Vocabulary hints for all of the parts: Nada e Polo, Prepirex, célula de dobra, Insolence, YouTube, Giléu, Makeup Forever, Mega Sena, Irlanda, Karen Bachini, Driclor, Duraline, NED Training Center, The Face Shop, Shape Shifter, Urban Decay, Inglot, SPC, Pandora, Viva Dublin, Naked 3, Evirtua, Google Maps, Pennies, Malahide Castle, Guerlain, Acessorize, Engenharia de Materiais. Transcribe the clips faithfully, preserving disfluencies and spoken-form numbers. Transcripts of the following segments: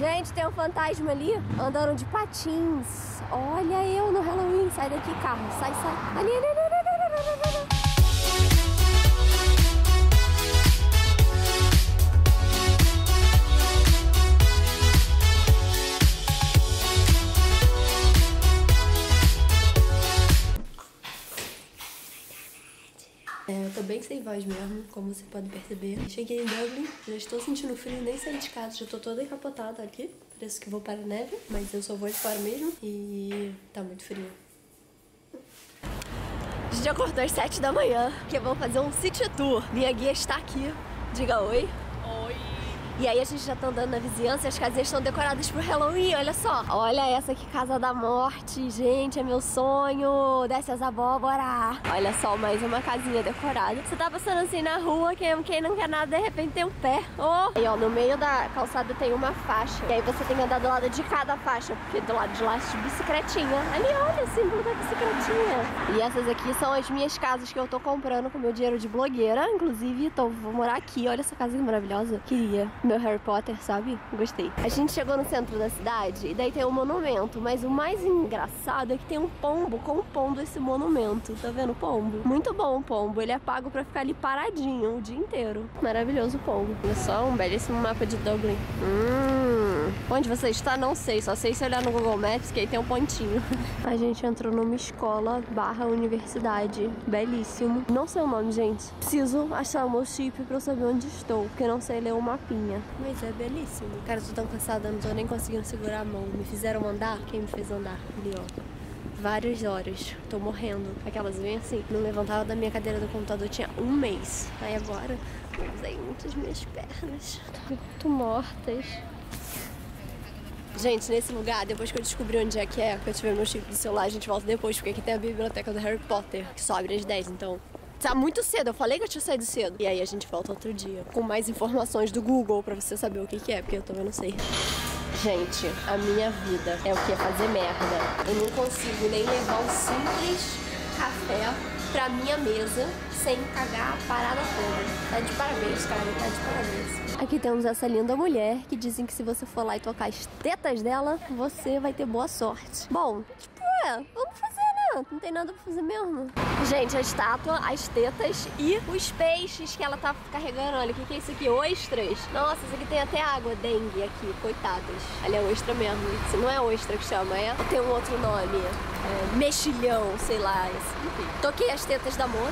Gente, tem um fantasma ali. Andaram de patins. Olha eu no Halloween. Sai daqui, carro. Sai, sai. Ali, ali, ali, ali, ali, ali, ali, ali. Eu tô bem sem voz mesmo, como você pode perceber. Cheguei em Dublin, já estou sentindo frio, nem saí de casa, já tô toda encapotada aqui. Parece que vou para a neve, mas eu só vou de fora mesmo e tá muito frio. A gente acordou às sete da manhã, que eu vou fazer um city tour. Minha guia está aqui, diga oi. Oi. E aí a gente já tá andando na vizinhança e as casinhas estão decoradas pro Halloween, olha só. Olha essa aqui, Casa da Morte, gente, é meu sonho. Desce as abóbora. Olha só, mais uma casinha decorada. Você tá passando assim na rua, quem, quem não quer nada, de repente tem um pé. Oh. Aí ó, no meio da calçada tem uma faixa. E aí você tem que andar do lado de cada faixa, porque do lado de lá é de bicicletinha. Ali, olha, símbolo da bicicletinha. E essas aqui são as minhas casas que eu tô comprando com meu dinheiro de blogueira. Inclusive, tô, vou morar aqui, olha essa casa que maravilhosa. Queria... meu Harry Potter, sabe? Gostei. A gente chegou no centro da cidade e daí tem um monumento, mas o mais engraçado é que tem um pombo compondo esse monumento. Tá vendo o pombo? Muito bom o pombo. Ele é pago pra ficar ali paradinho o dia inteiro. Maravilhoso o pombo. Olha só, um belíssimo mapa de Dublin. Hum, onde você está, não sei. Só sei se olhar no Google Maps, que aí tem um pontinho. A gente entrou numa escola barra universidade. Belíssimo. Não sei o nome, gente. Preciso achar o meu chip pra eu saber onde estou, porque não sei ler o mapinha. Mas é belíssimo. Cara, eu tô tão cansada, não tô nem conseguindo segurar a mão. Me fizeram andar? Quem me fez andar? Ali, ó. Várias horas. Tô morrendo. Aquelas unhas assim. Não levantava da minha cadeira do computador, tinha um mês. Aí agora, eu usei muitas minhas pernas. Tô muito mortas. Gente, nesse lugar, depois que eu descobri onde é que é, que eu tiver meu chip do celular, a gente volta depois, porque aqui tem a biblioteca do Harry Potter, que só abre às dez, então... tá muito cedo, eu falei que eu tinha saído cedo. E aí a gente volta outro dia, com mais informações do Google pra você saber o que que é, porque eu também não sei. Gente, a minha vida é o que? Fazer merda. Eu não consigo nem levar um simples café pra minha mesa sem cagar a parada toda. Tá de parabéns, cara, tá de parabéns. Aqui temos essa linda mulher que dizem que se você for lá e tocar as tetas dela, você vai ter boa sorte. Bom, tipo, é, vamos fazer. Não, não tem nada pra fazer mesmo. Gente, a estátua, as tetas e os peixes que ela tá carregando. Olha, o que que é isso aqui? Ostras. Nossa, isso aqui tem até água, dengue aqui, coitadas. Olha, é ostra mesmo. Isso não é ostra que chama, é? Tem um outro nome. É, mexilhão, sei lá. Esse. Enfim, toquei as tetas da moça,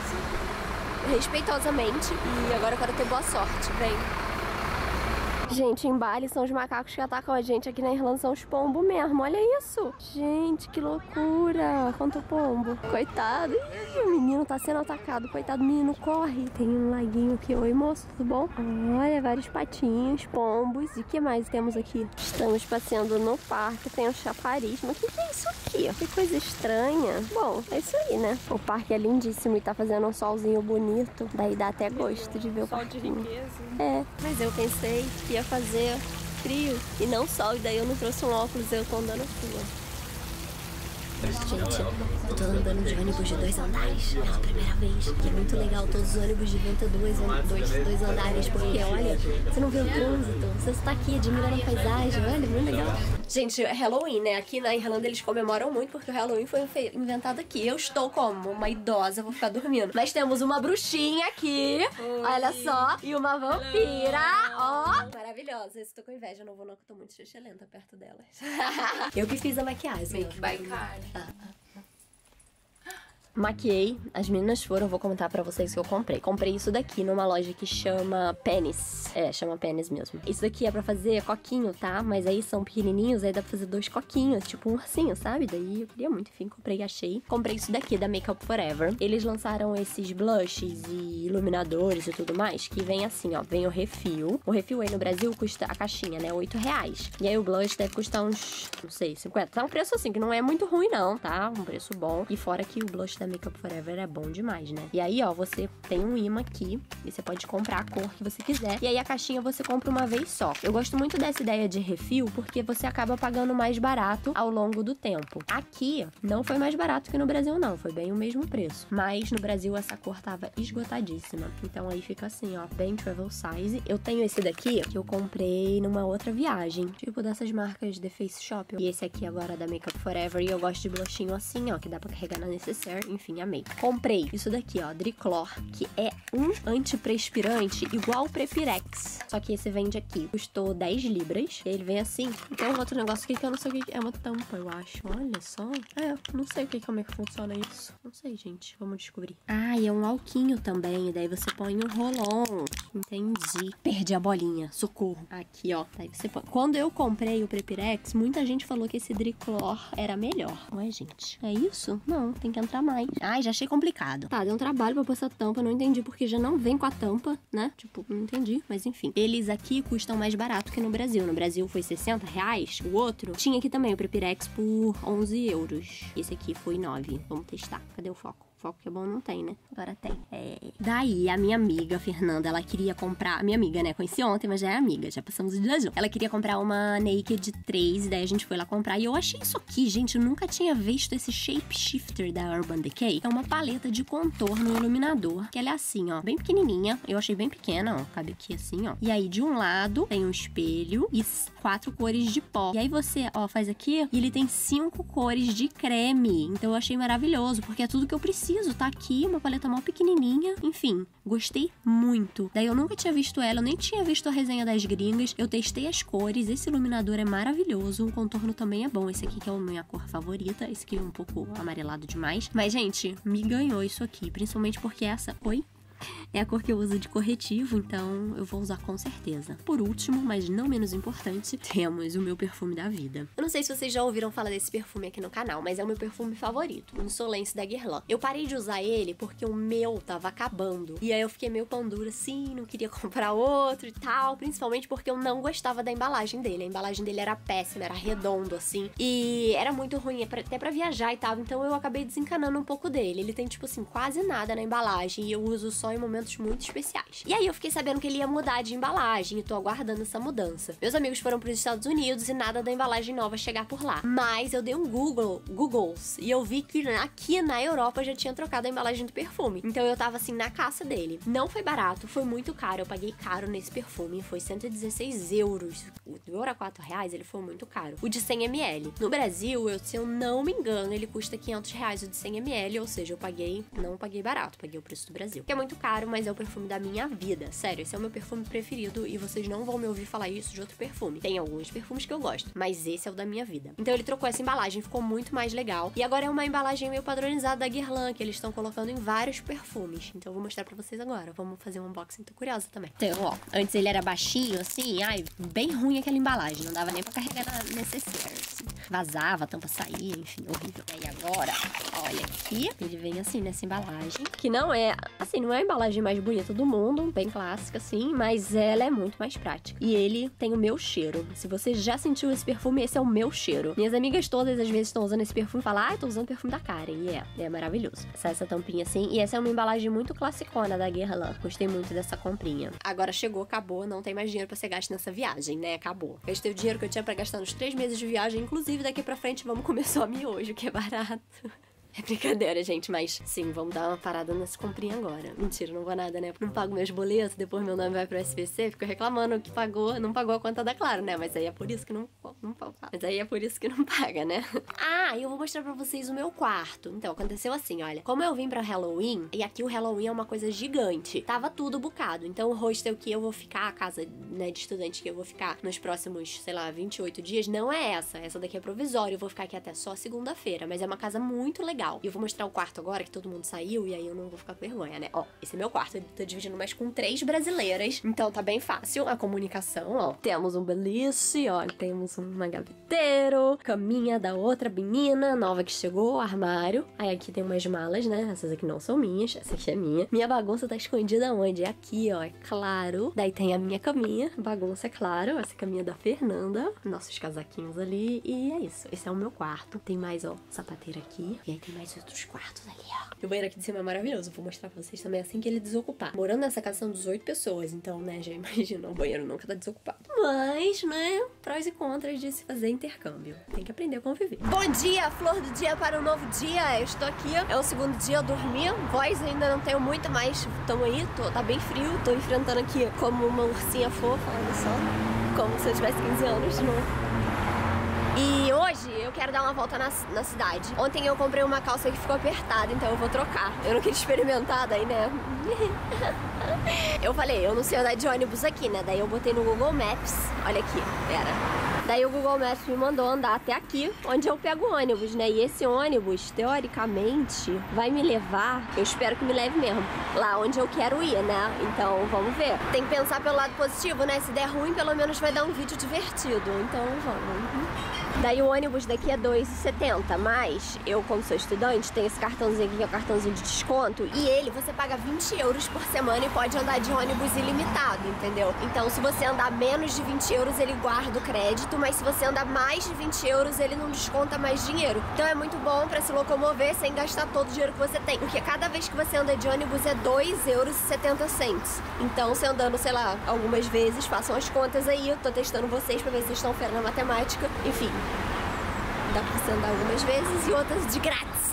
respeitosamente. E agora eu quero ter boa sorte, vem. Gente, em Bali são os macacos que atacam a gente. Aqui na Irlanda são os pombos mesmo, olha isso. Gente, que loucura. Quanto pombo, coitado. Ih, o menino tá sendo atacado, coitado. O menino corre, tem um laguinho aqui. Oi moço, tudo bom? Olha, vários patinhos, pombos. E o que mais temos aqui? Estamos passeando no parque, tem um chafariz. Mas o que, que é isso aqui? Que coisa estranha. Bom, é isso aí, né? O parque é lindíssimo e tá fazendo um solzinho bonito. Daí dá até gosto de ver o parquinho. Sol de riqueza. É, mas eu pensei que fazer frio e não sol, e daí eu não trouxe um óculos, eu tô andando frio. Gente, eu tô andando de ônibus de dois andares pela primeira vez, que é muito legal. Todos os ônibus de vento dois, dois, dois andares, porque olha, você não vê o trânsito, você está aqui admirando a paisagem, olha, muito legal. Gente, Halloween, né? Aqui na Irlanda eles comemoram muito, porque o Halloween foi inventado aqui. Eu estou como uma idosa, vou ficar dormindo. Mas temos uma bruxinha aqui, oi, olha só, e uma vampira, ó. Oh, maravilhosa, estou com inveja, não vou não, que eu tô muito xixelenta perto delas. Eu que fiz a maquiagem. Make by Carly. Maquiei, as meninas foram, eu vou contar pra vocês o que eu comprei. Comprei isso daqui numa loja que chama Pennies. É, chama Pennies mesmo. Isso daqui é pra fazer coquinho, tá? Mas aí são pequenininhos, aí dá pra fazer dois coquinhos, tipo um ursinho, sabe? Daí eu queria muito, enfim, comprei e achei. Comprei isso daqui da Makeup Forever. Eles lançaram esses blushes e iluminadores e tudo mais, que vem assim, ó, vem o refil. O refil aí no Brasil custa, a caixinha, né, oito reais. E aí o blush deve custar uns, não sei, cinquenta. Tá um preço assim, que não é muito ruim não, tá? Um preço bom. E fora que o blush da Makeup Forever é bom demais, né? E aí, ó, você tem um imã aqui e você pode comprar a cor que você quiser. E aí a caixinha você compra uma vez só. Eu gosto muito dessa ideia de refil porque você acaba pagando mais barato ao longo do tempo. Aqui não foi mais barato que no Brasil, não. Foi bem o mesmo preço. Mas no Brasil essa cor tava esgotadíssima. Então aí fica assim, ó, bem travel size. Eu tenho esse daqui que eu comprei numa outra viagem. Tipo dessas marcas The Face Shop. E esse aqui agora é da Makeup Forever. E eu gosto de blushinho assim, ó, que dá pra carregar na necessaire. Enfim, amei. Comprei isso daqui, ó, Driclor, que é um antiperspirante igual o Prepirex. Só que esse vende aqui. Custou dez libras. E ele vem assim. E tem um outro negócio aqui que eu não sei o que é. É uma tampa, eu acho. Olha só. É, não sei o que, como é que funciona isso. Não sei, gente. Vamos descobrir. Ah, e é um alquinho também. E daí você põe um rolão. Entendi. Perdi a bolinha. Socorro. Aqui, ó. Daí você põe. Quando eu comprei o Prepirex, muita gente falou que esse Driclor era melhor. Não é, gente? É isso? Não. Tem que entrar mais. Ai, já achei complicado. Tá, deu um trabalho pra pôr essa tampa. Não entendi porque já não vem com a tampa, né? Tipo, não entendi. Mas enfim. Eles aqui custam mais barato que no Brasil. No Brasil foi sessenta reais. O outro tinha aqui também o Prepirex por onze euros. Esse aqui foi nove. Vamos testar. Cadê o foco? Foco que é bom não tem, né? Agora tem. É. Daí, a minha amiga, Fernanda, ela queria comprar... A minha amiga, né? Conheci ontem, mas já é amiga. Já passamos o dia junto. Ela queria comprar uma Naked três. E daí a gente foi lá comprar. E eu achei isso aqui, gente. Eu nunca tinha visto esse Shape Shifter da Urban Decay. É uma paleta de contorno iluminador. Que ela é assim, ó. Bem pequenininha. Eu achei bem pequena, ó. Cabe aqui assim, ó. E aí, de um lado, tem um espelho e quatro cores de pó. E aí você, ó, faz aqui. E ele tem cinco cores de creme. Então eu achei maravilhoso. Porque é tudo que eu preciso. Tá aqui, uma paleta mal pequenininha. Enfim, gostei muito. Daí eu nunca tinha visto ela, eu nem tinha visto a resenha das gringas. Eu testei as cores. Esse iluminador é maravilhoso. O contorno também é bom. Esse aqui que é a minha cor favorita. Esse aqui é um pouco amarelado demais. Mas, gente, me ganhou isso aqui. Principalmente porque essa... Oi? É a cor que eu uso de corretivo, então eu vou usar com certeza. Por último, mas não menos importante, temos o meu perfume da vida. Eu não sei se vocês já ouviram falar desse perfume aqui no canal, mas é o meu perfume favorito, o Insolence da Guerlain. Eu parei de usar ele porque o meu tava acabando. E aí eu fiquei meio pandura assim, não queria comprar outro e tal, principalmente porque eu não gostava da embalagem dele. A embalagem dele era péssima, era redondo assim, e era muito ruim, até pra viajar e tal, então eu acabei desencanando um pouco dele. Ele tem tipo assim, quase nada na embalagem e eu uso só em momentos muito especiais. E aí eu fiquei sabendo que ele ia mudar de embalagem e tô aguardando essa mudança. Meus amigos foram pros Estados Unidos e nada da embalagem nova chegar por lá. Mas eu dei um Google, Googles, e eu vi que aqui na Europa já tinha trocado a embalagem do perfume. Então eu tava assim na caça dele. Não foi barato, foi muito caro. Eu paguei caro nesse perfume, foi cento e dezesseis euros. O de ouro a quatro reais, ele foi muito caro. O de cem mililitros. No Brasil, eu, se eu não me engano, ele custa quinhentos reais o de cem mililitros, ou seja, eu paguei, não paguei barato, paguei o preço do Brasil. Que é muito caro, mas é o perfume da minha vida. Sério, esse é o meu perfume preferido e vocês não vão me ouvir falar isso de outro perfume. Tem alguns perfumes que eu gosto, mas esse é o da minha vida. Então ele trocou essa embalagem, ficou muito mais legal. E agora é uma embalagem meio padronizada da Guerlain, que eles estão colocando em vários perfumes. Então eu vou mostrar pra vocês agora. Vamos fazer um unboxing, tô curiosa também. Então, ó, antes ele era baixinho, assim, ai, bem ruim aquela embalagem. Não dava nem pra carregar na necessaire. Assim. Vazava, a tampa saía, enfim, horrível. E aí agora, olha aqui, ele vem assim nessa embalagem, que não é, assim, não é a embalagem mais bonita do mundo, bem clássica assim, mas ela é muito mais prática. E ele tem o meu cheiro. Se você já sentiu esse perfume, esse é o meu cheiro. Minhas amigas todas às vezes estão usando esse perfume e falam, ah, eu tô usando o perfume da Karen. E é, é maravilhoso. Essa, essa tampinha assim, e essa é uma embalagem muito classicona da Guerlain. Gostei muito dessa comprinha. Agora chegou, acabou, não tem mais dinheiro pra ser gasto nessa viagem, né? Acabou. Gastei o dinheiro que eu tinha pra gastar nos três meses de viagem, inclusive daqui pra frente vamos comer só miojo, que é barato. É brincadeira, gente, mas sim, vamos dar uma parada nessa comprinha agora. Mentira, não vou nada, né? Não pago meus boletos, depois meu nome vai pro S P C, fico reclamando que pagou, não pagou a conta da Claro, né? Mas aí é por isso que não, não Mas aí é por isso que não paga, né? Ah, e eu vou mostrar pra vocês o meu quarto. Então, aconteceu assim, olha. Como eu vim pra Halloween, e aqui o Halloween é uma coisa gigante. Tava tudo bocado. Então, o hostel que eu vou ficar, a casa, né, de estudante que eu vou ficar nos próximos, sei lá, vinte e oito dias, não é essa. Essa daqui é provisória, eu vou ficar aqui até só segunda-feira. Mas é uma casa muito legal. E eu vou mostrar o quarto agora, que todo mundo saiu, e aí eu não vou ficar com vergonha, né? Ó, esse é meu quarto, eu tô dividindo mais com três brasileiras, então tá bem fácil a comunicação, ó. Temos um beliche, ó, temos um gaveteiro, caminha da outra menina nova que chegou, armário. Aí aqui tem umas malas, né? Essas aqui não são minhas, essa aqui é minha. Minha bagunça tá escondida onde? É aqui, ó, é claro. Daí tem a minha caminha, bagunça, é claro, essa caminha da Fernanda, nossos casaquinhos ali, e é isso. Esse é o meu quarto. Tem mais, ó, sapateira aqui, e aí tem mais outros quartos ali, ó. E o banheiro aqui de cima é maravilhoso. Eu vou mostrar pra vocês também assim que ele desocupar. Morando nessa casa são dezoito pessoas, então, né, já imagina, o banheiro nunca tá desocupado. Mas, né, prós e contras de se fazer intercâmbio. Tem que aprender a conviver. Bom dia, flor do dia para um novo dia. Eu estou aqui, é o segundo dia, eu dormi. Voz ainda não tenho muito, mas tamo aí. Tô, tá bem frio, tô enfrentando aqui como uma ursinha fofa, olha só. Como se eu tivesse quinze anos de novo. E hoje eu quero dar uma volta na, na cidade. Ontem eu comprei uma calça que ficou apertada, então eu vou trocar. Eu não queria experimentar, daí, né? Eu falei, eu não sei andar de ônibus aqui, né? Daí eu botei no Google Maps. Olha aqui, pera. Daí o Google Maps me mandou andar até aqui, onde eu pego o ônibus, né? E esse ônibus, teoricamente, vai me levar, eu espero que me leve mesmo, lá onde eu quero ir, né? Então, vamos ver. Tem que pensar pelo lado positivo, né? Se der ruim, pelo menos vai dar um vídeo divertido. Então, vamos. Daí o ônibus daqui é dois e setenta, mas eu, como sou estudante, tenho esse cartãozinho aqui, que é o cartãozinho de desconto, e ele você paga vinte euros por semana e pode andar de ônibus ilimitado, entendeu? Então, se você andar menos de vinte euros, ele guarda o crédito, mas se você andar mais de vinte euros, ele não desconta mais dinheiro. Então é muito bom pra se locomover sem gastar todo o dinheiro que você tem, porque cada vez que você anda de ônibus é dois euros e setenta. Então, se andando, sei lá, algumas vezes, façam as contas aí, eu tô testando vocês pra ver se vocês estão fera na matemática, enfim. Dá pra você andar algumas vezes e outras de grátis.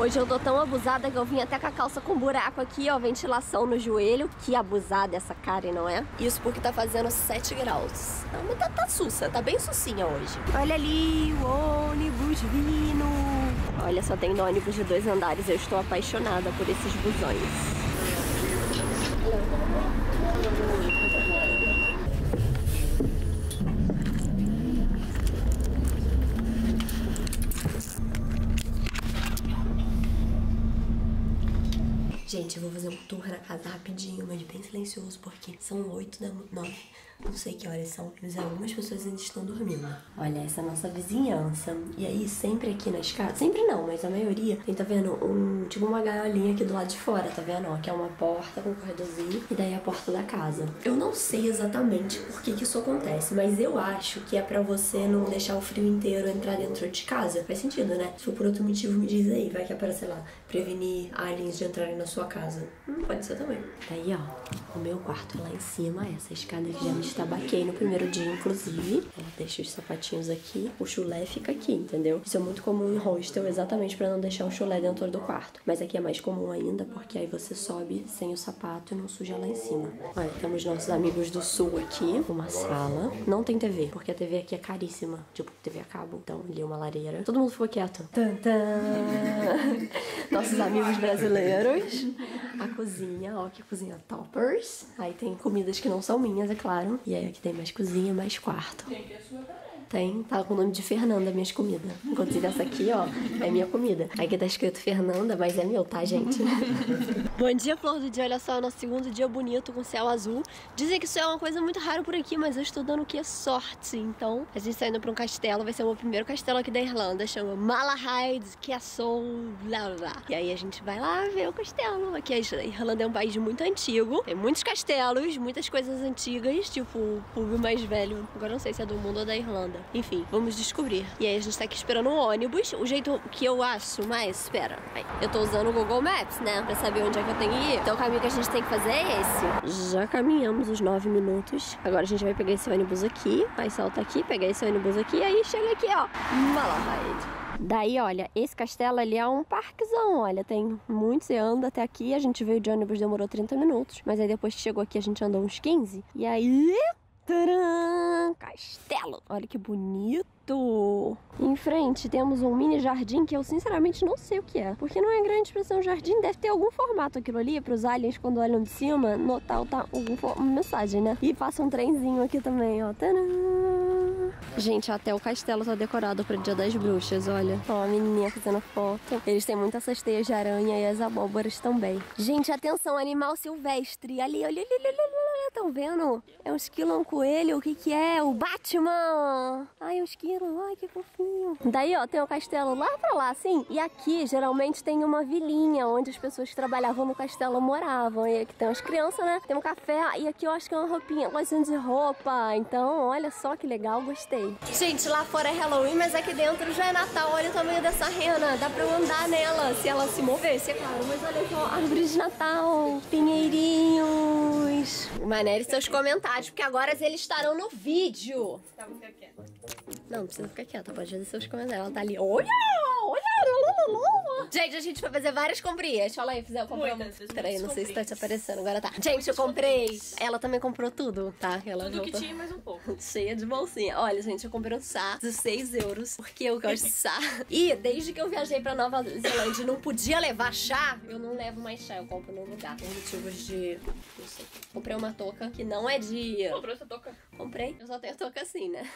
Hoje eu tô tão abusada que eu vim até com a calça com buraco aqui, ó, ventilação no joelho. Que abusada essa Karen, não é? Isso porque tá fazendo sete graus. Ah, mas tá, tá sussa, tá bem sucinha hoje. Olha ali o ônibus vindo. Olha, só tem ônibus de dois andares, eu estou apaixonada por esses busões. Gente, eu vou fazer um tour na casa rapidinho, mas bem silencioso, porque são oito da nove, não sei que horas são, mas algumas pessoas ainda estão dormindo. Olha, essa é a nossa vizinhança. E aí, sempre aqui na escada, sempre não, mas a maioria, tem, tá vendo, um, tipo uma gaiolinha aqui do lado de fora, tá vendo? Ó, que é uma porta com um corredorzinho, e daí a porta da casa. Eu não sei exatamente por que que isso acontece, mas eu acho que é pra você não deixar o frio inteiro entrar dentro de casa. Faz sentido, né? Se for por outro motivo, me diz aí, vai que é pra, sei lá, prevenir aliens de entrarem na sua casa. Hum, pode ser também. Daí, ó, o meu quarto é lá em cima. Essa escada que já me destabaquei no primeiro dia, inclusive. Ela deixa os sapatinhos aqui. O chulé fica aqui, entendeu? Isso é muito comum em hostel, exatamente pra não deixar o chulé dentro do quarto. Mas aqui é mais comum ainda, porque aí você sobe sem o sapato e não suja lá em cima. Olha, temos nossos amigos do sul aqui. Uma sala. Não tem T V, porque a T V aqui é caríssima. Tipo, T V a cabo. Então, ali é uma lareira. Todo mundo ficou quieto. Tantã! Nossos amigos brasileiros. A cozinha, ó, que cozinha toppers. Aí tem comidas que não são minhas, é claro. E aí aqui tem mais cozinha, mais quarto. Tem que a sua também. Tem, tá com o nome de Fernanda, minhas comidas. Inclusive essa aqui, ó, é minha comida. Aqui tá escrito Fernanda, mas é meu, tá, gente? Bom dia, flor do dia. Olha só, nosso segundo dia bonito com céu azul. Dizem que isso é uma coisa muito rara por aqui, mas eu estou dando o que é sorte. Então, a gente tá indo pra um castelo. Vai ser o meu primeiro castelo aqui da Irlanda. Chama Malahide Castle, blá blá blá. E aí a gente vai lá ver o castelo. Aqui a Irlanda é um país muito antigo. Tem muitos castelos, muitas coisas antigas. Tipo, o pub mais velho. Agora não sei se é do mundo ou da Irlanda. Enfim, vamos descobrir. E aí a gente tá aqui esperando um ônibus. O jeito que eu acho mais... Espera, eu tô usando o Google Maps, né? Pra saber onde é que eu tenho que ir. Então o caminho que a gente tem que fazer é esse. Já caminhamos os nove minutos. Agora a gente vai pegar esse ônibus aqui. Vai saltar aqui, pegar esse ônibus aqui. Aí chega aqui, ó, Malahide. Daí, olha, esse castelo ali é um parquezão, olha, tem muito, você anda até aqui, a gente veio de ônibus, demorou trinta minutos, mas aí depois que chegou aqui a gente andou uns quinze, e aí, tcharam, castelo, olha que bonito. Em frente temos um mini jardim que eu sinceramente não sei o que é, porque não é grande pra ser um jardim, deve ter algum formato aquilo ali, pros aliens quando olham de cima notar tá alguma mensagem, né? E passa um trenzinho aqui também, ó. Tcharam. Gente, até o castelo tá decorado pra Dia das Bruxas, olha. Ó, a menininha fazendo foto. Eles têm muitas essas teias de aranha e as abóboras também. Gente, atenção, animal silvestre. Ali, olha, olha, olha, olha, olha, estão vendo? É um esquilo, é um coelho, o que que é? O Batman! Ai, é um esquilo, ai que fofinho. Daí, ó, tem o castelo lá pra lá, assim. E aqui, geralmente, tem uma vilinha onde as pessoas que trabalhavam no castelo moravam. E aqui tem as crianças, né? Tem um café, e aqui eu acho que é uma roupinha, lojinha de roupa. Então, olha só que legal, gostei. Gente, lá fora é Halloween, mas aqui dentro já é Natal. Olha o tamanho dessa rena, dá pra eu andar nela se ela se movesse, é claro. Mas olha só, árvores de Natal, pinheirinhos. Manere seus comentários, porque agora eles estarão no vídeo. Tá, vou ficar quieta. Não, não precisa ficar quieta, pode fazer seus comentários. Ela tá ali, olha, olha. Gente, a gente vai fazer várias comprinhas. Olha aí, fizeram comprar um... Peraí, não sei se tá te aparecendo, agora tá. Gente, eu comprei... Ela também comprou tudo, tá? Ela tudo voltou... que tinha, mais um pouco. Cheia de bolsinha. Olha, gente, eu comprei um chá de seis euros, porque eu gosto de chá. E desde que eu viajei pra Nova Zelândia e não podia levar chá, eu não levo mais chá, eu compro num lugar. Por motivos de... não sei. Comprei uma touca, que não é de... Comprou essa touca? Comprei. Eu só tenho touca assim, né?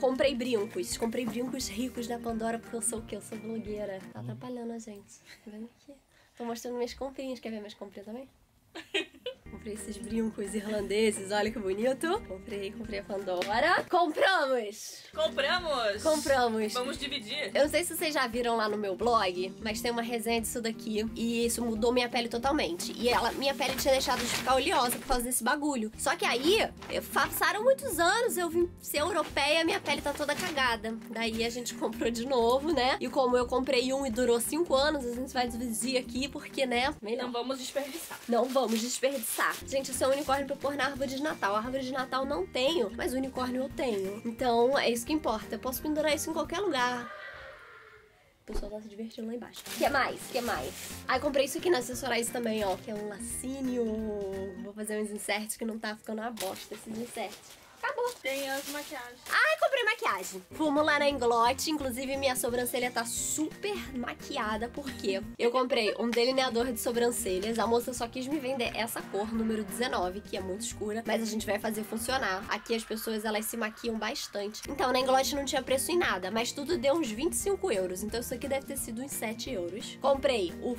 Comprei brincos. Comprei brincos ricos da Pandora, porque eu sou o quê? Eu sou blogueira. Tá atrapalhando a gente. Tá vendo aqui? Tô mostrando minhas comprinhas. Quer ver minhas comprinhas também? Comprei esses brincos irlandeses, olha que bonito. Comprei, comprei a Pandora. Compramos! Compramos! Compramos! Vamos dividir. Eu não sei se vocês já viram lá no meu blog, mas tem uma resenha disso daqui. E isso mudou minha pele totalmente. E ela, minha pele tinha deixado de ficar oleosa por causa desse bagulho. Só que aí, passaram muitos anos, eu vim ser europeia, minha pele tá toda cagada. Daí a gente comprou de novo, né? E como eu comprei um e durou cinco anos, a gente vai dividir aqui, porque, né? Melhor. Não vamos desperdiçar. Não vamos desperdiçar. Gente, eu sou um unicórnio pra pôr na árvore de Natal. A árvore de Natal não tenho, mas o unicórnio eu tenho. Então, é isso que importa. Eu posso pendurar isso em qualquer lugar. O pessoal tá se divertindo lá embaixo. Que mais? Que mais? Aí ah, comprei isso aqui na Acessorize também, ó. Que é um lacinho. Vou fazer uns inserts que não tá ficando uma bosta esses inserts. Acabou. Tem as maquiagens. Ai, comprei maquiagem. Fomos lá na Inglot. Inclusive, minha sobrancelha tá super maquiada, porque eu comprei um delineador de sobrancelhas. A moça só quis me vender essa cor, número dezenove, que é muito escura, mas a gente vai fazer funcionar. Aqui as pessoas, elas se maquiam bastante. Então, na Inglot não tinha preço em nada, mas tudo deu uns vinte e cinco euros. Então, isso aqui deve ter sido uns sete euros. Comprei o...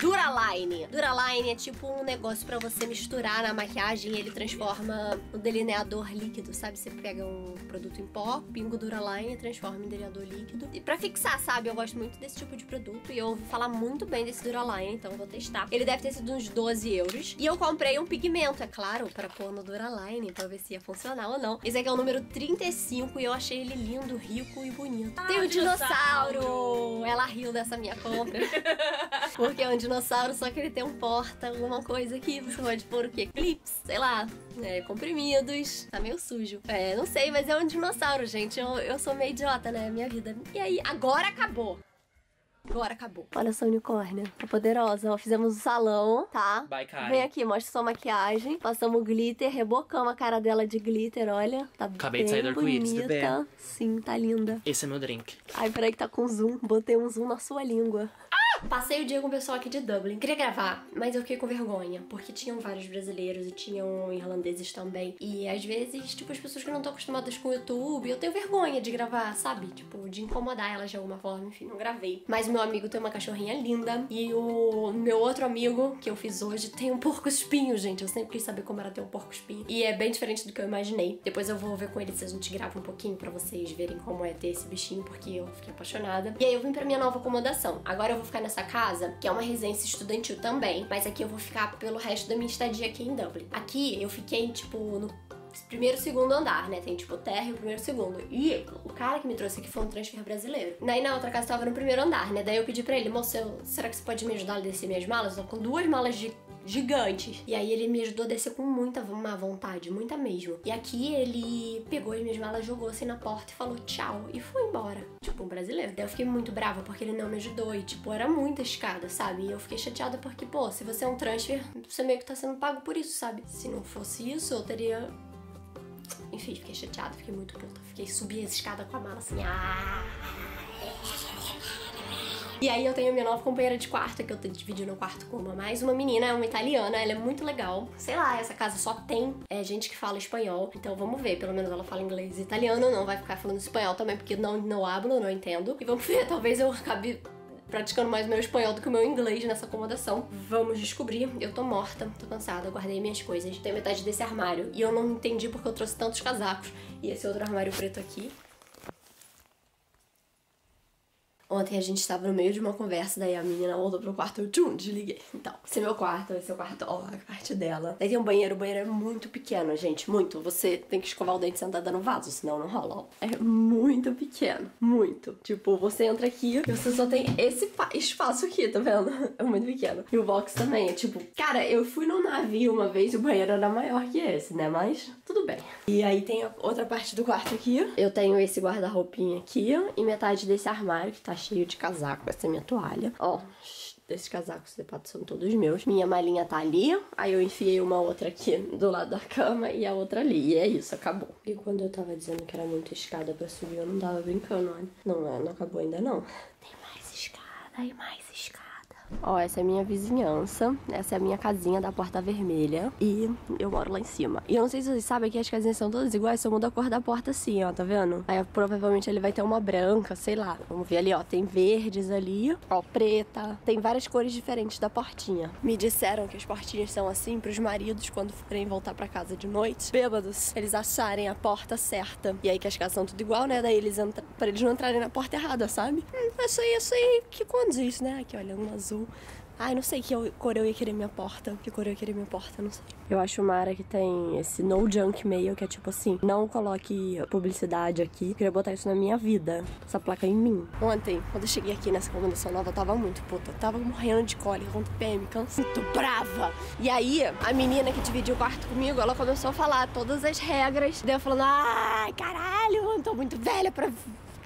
Duraline. Duraline é tipo um negócio pra você misturar na maquiagem e ele transforma o delineador líquido, sabe? Você pega um produto em pó, pinga o Duraline e transforma em delineador líquido. E pra fixar, sabe? Eu gosto muito desse tipo de produto e eu ouvi falar muito bem desse Duraline, então eu vou testar. Ele deve ter sido uns doze euros. E eu comprei um pigmento, é claro, pra pôr no Duraline, pra ver se ia funcionar ou não. Esse aqui é o número trinta e cinco e eu achei ele lindo, rico e bonito. Ah, tem um dinossauro. dinossauro! Ela riu dessa minha compra. Porque é um dinossauro. Dinossauro, só que ele tem um porta, alguma coisa aqui, você pode pôr o quê? Clips, sei lá, é, comprimidos. Tá meio sujo. É, não sei, mas é um dinossauro, gente. Eu, eu sou meio idiota, né? Minha vida. E aí, agora acabou. Agora acabou. Olha essa unicórnia. Tá poderosa. Ó, fizemos o salão, tá? Vai, cara. Vem aqui, mostra sua maquiagem. Passamos glitter, rebocamos a cara dela de glitter, olha. Tá Acabei bem de sair do arco-íris, tudo bem? Sim, tá linda. Esse é meu drink. Ai, peraí que tá com zoom. Botei um zoom na sua língua. Passei o dia com o pessoal aqui de Dublin. Queria gravar, mas eu fiquei com vergonha, porque tinham vários brasileiros e tinham irlandeses também. E às vezes, tipo, as pessoas que não estão acostumadas com o YouTube, eu tenho vergonha de gravar, sabe? Tipo, de incomodar elas de alguma forma, enfim, não gravei. Mas o meu amigo tem uma cachorrinha linda e o meu outro amigo, que eu fiz hoje, tem um porco-espinho, gente. Eu sempre quis saber como era ter um porco-espinho. E é bem diferente do que eu imaginei. Depois eu vou ver com ele se a gente grava um pouquinho pra vocês verem como é ter esse bichinho, porque eu fiquei apaixonada. E aí eu vim pra minha nova acomodação. Agora eu vou ficar na essa casa, que é uma residência estudantil também, mas aqui eu vou ficar pelo resto da minha estadia aqui em Dublin. Aqui eu fiquei, tipo, no primeiro e segundo andar, né? Tem, tipo, o térreo, o primeiro e segundo. E o cara que me trouxe aqui foi um transfer brasileiro. Daí na outra casa tava no primeiro andar, né? Daí eu pedi pra ele, moço, eu... será que você pode me ajudar a descer minhas malas? Eu tô com duas malas de gigantes. E aí ele me ajudou a descer com muita má vontade, muita mesmo. E aqui ele pegou as minhas malas, jogou assim na porta e falou tchau e foi embora. Tipo, um brasileiro. Daí eu fiquei muito brava porque ele não me ajudou e, tipo, era muita escada, sabe? E eu fiquei chateada porque, pô, se você é um transfer, você meio que tá sendo pago por isso, sabe? Se não fosse isso, eu teria... Enfim, fiquei chateada, fiquei muito puta. Fiquei, subi as escadas com a mala assim, ah... E aí eu tenho minha nova companheira de quarto, que eu tô dividindo o quarto com uma mais uma menina, uma italiana, ela é muito legal. Sei lá, essa casa só tem é, gente que fala espanhol, então vamos ver, pelo menos ela fala inglês e italiano, não vai ficar falando espanhol também, porque não, não hablo, não entendo. E vamos ver, talvez eu acabe... praticando mais meu espanhol do que o meu inglês nessa acomodação. Vamos descobrir. Eu tô morta, tô cansada, guardei minhas coisas. Tem metade desse armário e eu não entendi porque eu trouxe tantos casacos. E esse outro armário preto aqui. Ontem a gente estava no meio de uma conversa, daí a menina voltou pro quarto, eu tchum, desliguei. Então, esse é meu quarto, esse é o quarto, ó, a parte dela. Daí tem um banheiro, o banheiro é muito pequeno, gente, muito. Você tem que escovar o dente sentada no vaso, senão não rola, ó. É muito pequeno, muito. Tipo, você entra aqui e você só tem esse espaço aqui, tá vendo? É muito pequeno. E o box também, é tipo... Cara, eu fui num navio uma vez e o banheiro era maior que esse, né? Mas tudo bem. E aí tem a outra parte do quarto aqui. Eu tenho esse guarda-roupinha aqui e metade desse armário que tá cheio de casaco, essa é minha toalha. Ó, desses casacos de pato são todos meus. Minha malinha tá ali, aí eu enfiei uma outra aqui do lado da cama e a outra ali, e é isso, acabou. E quando eu tava dizendo que era muita escada pra subir, eu não tava brincando, olha. Não, não acabou ainda não. Tem mais escada e mais escada. Ó, essa é a minha vizinhança, essa é a minha casinha da Porta Vermelha e eu moro lá em cima. E eu não sei se vocês sabem que as casinhas são todas iguais, só muda a cor da porta assim, ó, tá vendo? Aí provavelmente ele vai ter uma branca, sei lá, vamos ver ali, ó, tem verdes ali, ó, preta, tem várias cores diferentes da portinha. Me disseram que as portinhas são assim pros maridos quando forem voltar pra casa de noite, bêbados, eles acharem a porta certa. E aí que as casas são tudo igual, né, daí eles entram, pra eles não entrarem na porta errada, sabe? Hum, isso aí, isso aí, que condiz, né? Aqui, olha, um azul. Ai, não sei que cor eu ia querer minha porta. Que cor eu ia querer minha porta, não sei. Eu acho uma área que tem esse no junk mail, que é tipo assim, não coloque publicidade aqui. Eu queria botar isso na minha vida, essa placa em mim. Ontem, quando eu cheguei aqui nessa acomodação nova, eu tava muito puta. Eu tava morrendo de cólica, com P M, cansada, muito brava. E aí, a menina que dividiu o quarto comigo, ela começou a falar todas as regras. Daí eu falando, ai, caralho, eu tô muito velha pra...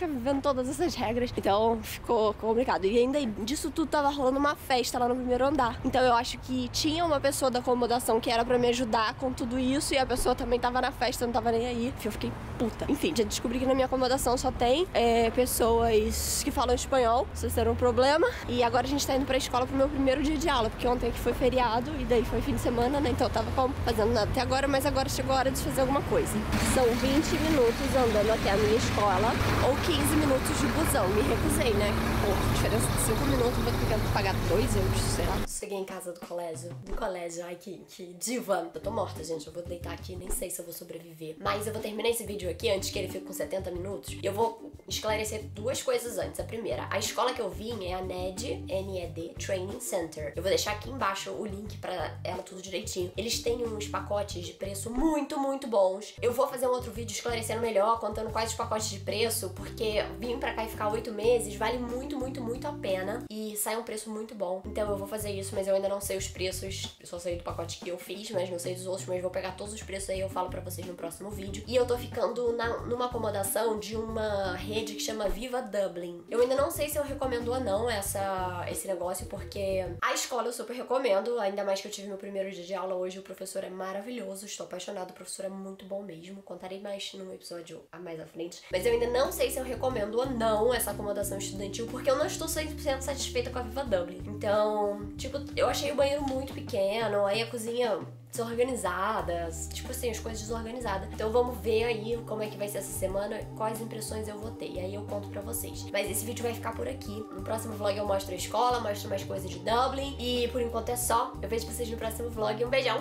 vivendo todas essas regras, então ficou complicado, e ainda disso tudo tava rolando uma festa lá no primeiro andar, então eu acho que tinha uma pessoa da acomodação que era pra me ajudar com tudo isso e a pessoa também tava na festa, não tava nem aí, eu fiquei puta. Enfim, já descobri que na minha acomodação só tem é, pessoas que falam espanhol, se isso era um problema, e agora a gente tá indo pra escola pro meu primeiro dia de aula, porque ontem aqui foi feriado e daí foi fim de semana, né, então eu tava como, fazendo nada até agora, mas agora chegou a hora de fazer alguma coisa. São vinte minutos andando até a minha escola, ou que quinze minutos de busão, me recusei, né? Pô, diferença de cinco minutos, vou ter que pagar dois euros, sei lá. Cheguei em casa do colégio, do colégio, ai que, que diva. Eu tô morta, gente, eu vou deitar aqui, nem sei se eu vou sobreviver. Mas eu vou terminar esse vídeo aqui antes que ele fique com setenta minutos. E eu vou esclarecer duas coisas antes. A primeira, a escola que eu vim é a N E D, N E D Training Center. Eu vou deixar aqui embaixo o link pra ela tudo direitinho. Eles têm uns pacotes de preço muito, muito bons. Eu vou fazer um outro vídeo esclarecendo melhor, contando quais os pacotes de preço, porque Porque vir pra cá e ficar oito meses vale muito, muito, muito a pena. E sai um preço muito bom. Então eu vou fazer isso, mas eu ainda não sei os preços. Eu só sei do pacote que eu fiz, mas não sei dos outros. Mas vou pegar todos os preços aí e eu falo pra vocês no próximo vídeo. E eu tô ficando na, numa acomodação de uma rede que chama Viva Dublin. Eu ainda não sei se eu recomendo ou não essa, esse negócio, porque a escola eu super recomendo. Ainda mais que eu tive meu primeiro dia de aula hoje. O professor é maravilhoso, estou apaixonado. O professor é muito bom mesmo. Contarei mais num episódio a mais à frente. Mas eu ainda não sei se eu recomendo ou não essa acomodação estudantil, porque eu não estou cem por cento satisfeita com a Viva Dublin. Então, tipo, eu achei o banheiro muito pequeno, aí a cozinha desorganizada, tipo assim, as coisas desorganizadas. Então vamos ver aí como é que vai ser essa semana, quais impressões eu vou ter, e aí eu conto pra vocês. Mas esse vídeo vai ficar por aqui. No próximo vlog eu mostro a escola, mostro mais coisas de Dublin, e por enquanto é só. Eu vejo vocês no próximo vlog, um beijão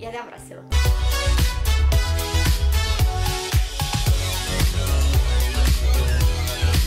e até a próxima.